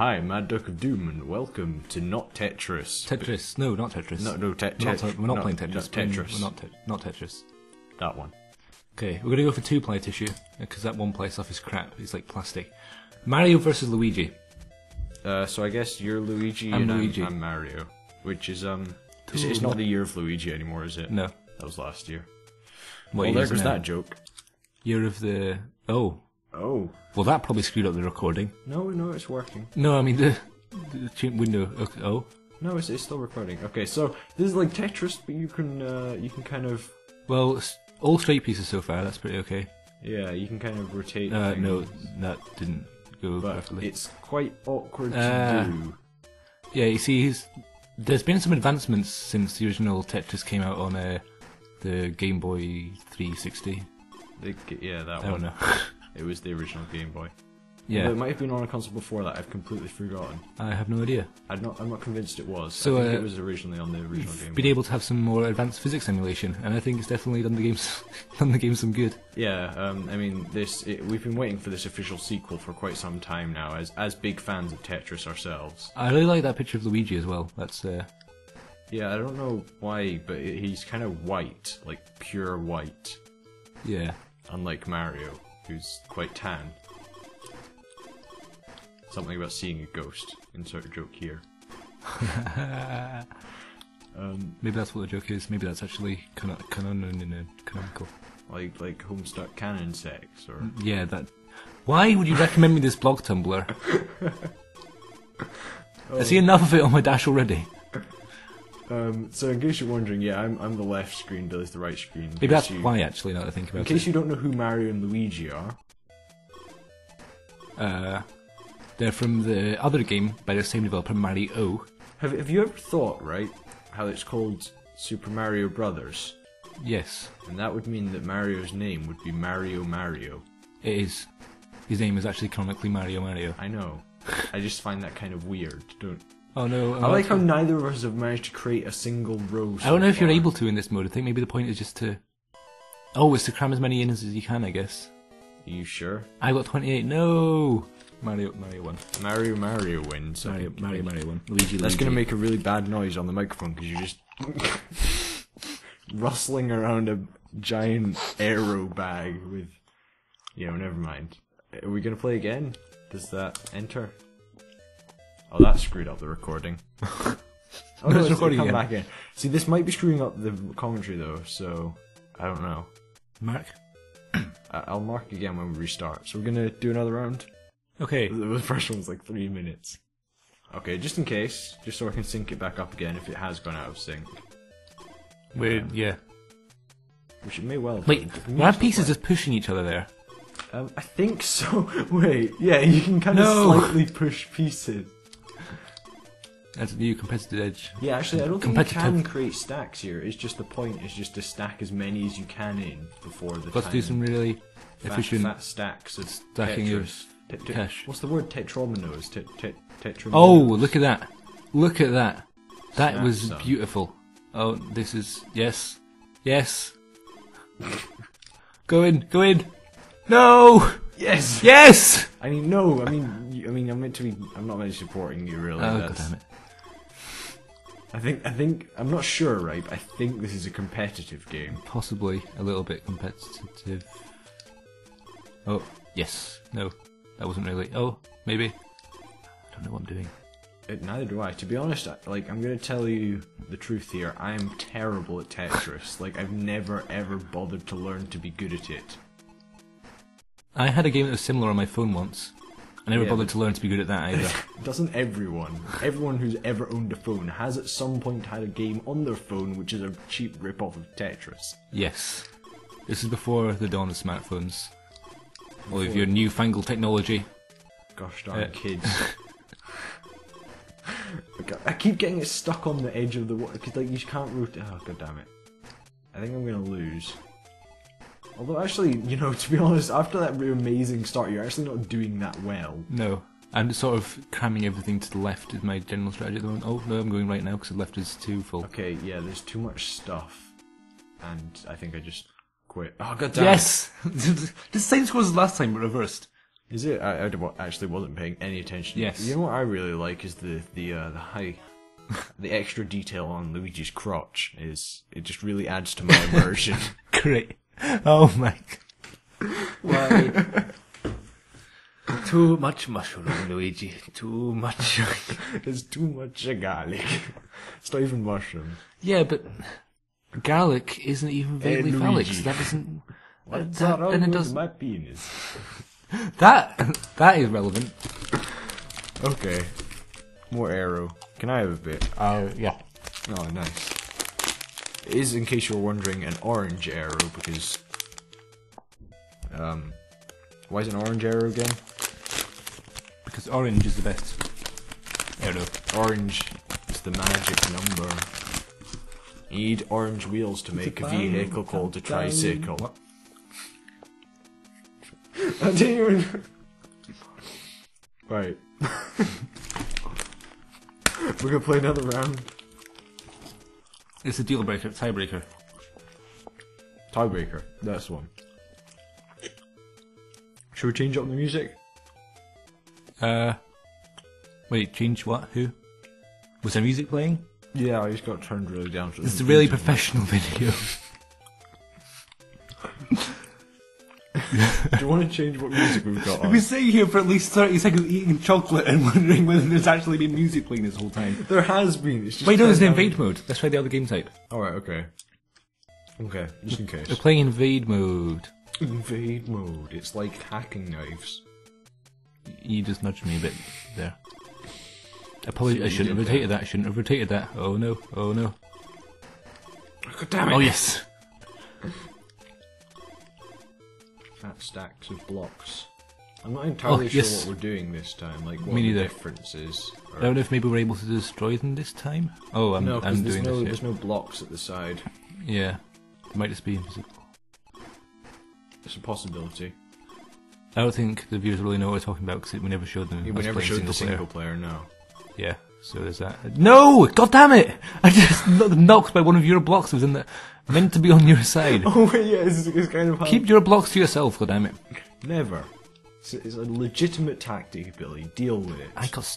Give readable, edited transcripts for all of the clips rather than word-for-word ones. Hi, Mad Duck of Doom, and welcome to Not Tetris. Tetris, no, not Tetris. We're not playing Tetris. That one. Okay, we're gonna go for two-player tissue, because that one player stuff is crap. It's like plastic. Mario versus Luigi. So I guess you're Luigi and I'm Mario, which is it's not the year of Luigi anymore, is it? No, that was last year. Well, there goes that joke. Year of the Oh. Well, that probably screwed up the recording. No, it's working. No, I mean the window. Okay, No, it's still recording. Okay, so this is like Tetris, but you can kind of. Well, all straight pieces so far. That's pretty okay. Yeah, you can kind of rotate. No, that didn't go perfectly. It's quite awkward to do. Yeah, you see, there's been some advancements since the original Tetris came out on the Game Boy 360. Yeah, that one. I don't know. It was the original Game Boy. Yeah, although it might have been on a console before that. I've completely forgotten. I have no idea. I'm not convinced it was. So I think it was originally on the original Game Boy. Been able to have some more advanced physics emulation, and I think it's definitely done the game some good. Yeah, I mean we've been waiting for this official sequel for quite some time now, as big fans of Tetris ourselves. I really like that picture of Luigi as well. That's yeah, I don't know why, but he's kind of white, like pure white. Yeah. Unlike Mario, who's quite tan. Something about seeing a ghost. Insert a joke here. Maybe that's what the joke is. Maybe that's actually canonical. Like Homestuck canon sex, or yeah, that. Why would you recommend me this blog Tumblr? I see enough of it on my dash already. So in case you're wondering, yeah, I'm the left screen, Billy's the right screen. Maybe that's why, actually, now that I think about it. In case you don't know who Mario and Luigi are... they're from the other game by the same developer, Mario. Have you ever thought, right, how it's called Super Mario Brothers? Yes. And that would mean that Mario's name would be Mario Mario. It is. His name is actually canonically Mario Mario. I know. I just find that kind of weird, don't... Oh no! I like how neither of us have managed to create a single row. I don't know if you're able to in this mode. I think maybe the point is just to. Oh, it's to cram as many in as you can, I guess. Are you sure? I got 28. No, Mario won. Mario wins. Mario won. Luigi. That's gonna make a really bad noise on the microphone because you're just rustling around a giant aero bag with. You know, never mind. Are we gonna play again? Does that enter? Oh, that screwed up the recording. Oh, no, it's recording again. Back in. See, this might be screwing up the commentary, though, so... I don't know. Mark? I'll mark again when we restart. So we're gonna do another round? Okay. The first one's like 3 minutes. Okay, just in case. Just so I can sync it back up again if it has gone out of sync. Weird, yeah. Which it may well have. Wait, my piece is just pushing each other there. I think so. Wait, yeah, you can kind of slightly push pieces. That's a new competitive edge. Yeah, actually, I don't think you can create stacks here. It's just the point is just to stack as many as you can in before the time. Let's do some really efficient stacks of stacking of cash. What's the word? Tetromino is tetromino. Oh, look at that! Look at that! That was beautiful. Oh, this is yes. Go in. No. Yes. I mean, no. I mean, I'm meant to be. I'm not meant to be supporting you, really. Oh, God damn it. I think I'm not sure, right? But I think this is a competitive game. Possibly a little bit competitive. Oh yes, no, that wasn't really. Oh, maybe. I don't know what I'm doing. Neither do I. To be honest, I'm gonna tell you the truth here. I am terrible at Tetris. I've never ever bothered to learn to be good at it. I had a game that was similar on my phone once. I never bothered to learn to be good at that either. Doesn't everyone? Everyone who's ever owned a phone has at some point had a game on their phone which is a cheap rip-off of Tetris. Yes. This is before the dawn of smartphones. All of your newfangled technology. Gosh darn kids. I keep getting it stuck on the edge of the water because you can't rotate. Oh, god damn it. I think I'm going to lose. Although, actually, you know, to be honest, after that really amazing start, you're actually not doing that well. No. I'm just sort of cramming everything to the left is my general strategy at the moment. Oh, no, I'm going right now because the left is too full. Okay, yeah, there's too much stuff. And I think I just quit. Oh, god damn it. Yes! The same score as last time, but reversed. Is it? I actually wasn't paying any attention. Yes. You know what I really like is the high, the extra detail on Luigi's crotch. Is it just really adds to my immersion. Great. Oh my God. Why? Too much mushroom, Luigi. Too much. There's too much garlic. It's not even mushroom. Yeah, but garlic isn't even vaguely phallic. That doesn't. What's that wrong with my penis? That is relevant. Okay. More arrow. Can I have a bit? Yeah. Oh, nice. It is, in case you were wondering, an orange arrow, because... Why is it an orange arrow again? Because orange is the best arrow. Orange is the magic number. You need orange wheels to make a vehicle called a tricycle. What? I didn't even... Right. We're gonna play another round. It's a deal breaker, tiebreaker. Tiebreaker, that's one. Should we change up the music? Wait, change what? Who? Was there music playing? Yeah, I just got turned really down for this. It's a really professional video. Do you want to change what music we've got on? We've been sitting here for at least 30 seconds eating chocolate and wondering whether there's actually been music playing this whole time. There has been. It's just wait, no, there's an invade mode. Let's try the other game type. Alright, okay. Okay, just in case. We're playing invade mode. Invade mode. It's like hacking knives. You just nudged me a bit there. I shouldn't have rotated that. I shouldn't have rotated that. Oh no, oh no. God damn it! Oh yes! Fat stacks of blocks. I'm not entirely sure what we're doing this time, like what the difference is. I don't know if maybe we're able to destroy them this time? Oh, I'm doing this. There's no blocks at the side. Yeah. It might just be invisible. It's a possibility. I don't think the viewers really know what we're talking about, because we never showed them. Yeah, we never showed the single player, no. Yeah, so there's that. No! God damn it! I just knocked by one of your blocks that was in the... meant to be on your side. Oh, yeah, it's kind of hard. Keep your blocks to yourself, goddammit. Never. It's a legitimate tactic, Billy. Deal with it. I got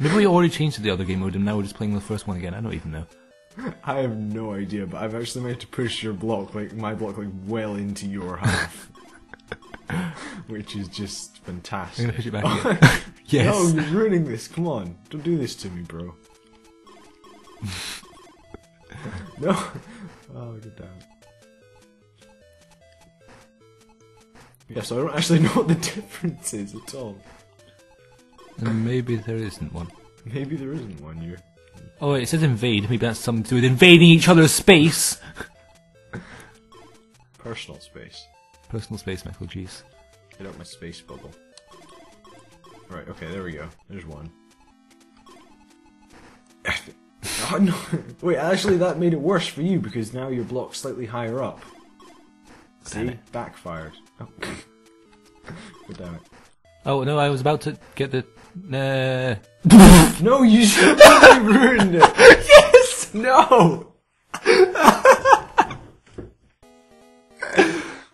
Maybe we already changed to the other game mode and now we're just playing the first one again. I don't even know. I have no idea, but I've actually managed to push your block, like my block, like well into your half. Which is just fantastic. I'm gonna push it back again. Yes. No, you're ruining this. Come on. Don't do this to me, bro. No. Oh, good damn. Yeah, so I don't actually know what the difference is at all. And maybe there isn't one. Maybe there isn't one. Oh, wait, it says invade. Maybe that's something to do with invading each other's space. Personal space. Personal space, Michael. Jeez. Get out my space bubble. Right. Okay. There we go. There's one. Oh, no. Wait, actually that made it worse for you, because now your block's slightly higher up. See? Backfired. Oh. God damn it. Oh, no, I was about to get the... No, you should have ruined it! Yes! No!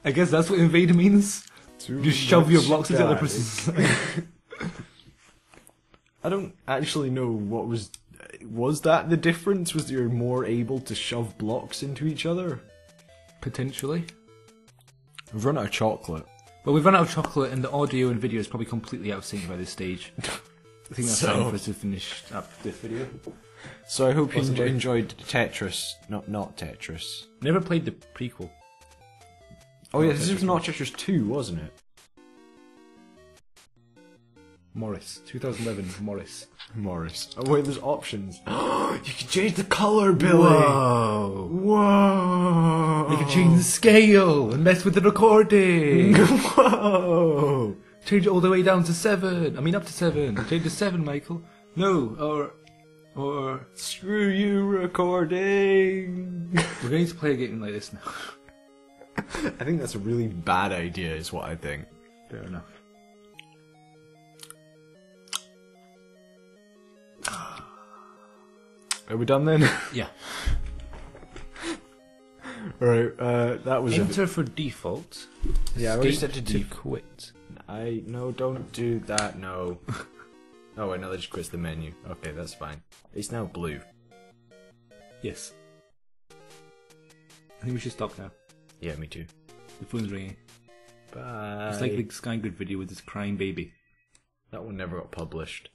I guess that's what invade means. Just shove your blocks into the other person's... I don't actually know what was... Was that the difference? Was that you're more able to shove blocks into each other? Potentially. We've run out of chocolate. Well, we've run out of chocolate, and the audio and video is probably completely out of sync by this stage. I think that's time for us to finish up this video. So I hope you enjoyed Tetris, not Tetris. Never played the prequel. Oh yeah, this was Not Tetris 2, wasn't it? Morris. 2011, Morris. Morris. Oh wait, there's options. You can change the colour, Billy! Whoa! Whoa! You can change the scale and mess with the recording! Whoa! Change it all the way down to 7. I mean up to 7. Change to 7, Michael. No, or... Screw you, recording! We're going to play a game like this now. I think that's a really bad idea, is what I think. Fair enough. Are we done then? Yeah. Right, that was enter for default. Yeah, I set to quit. No, don't do that. No. Oh wait, no, they just quit the menu. Okay, that's fine. It's now blue. Yes. I think we should stop now. Yeah, me too. The phone's ringing. Bye. It's like the Sky Grid video with this crying baby. That one never got published.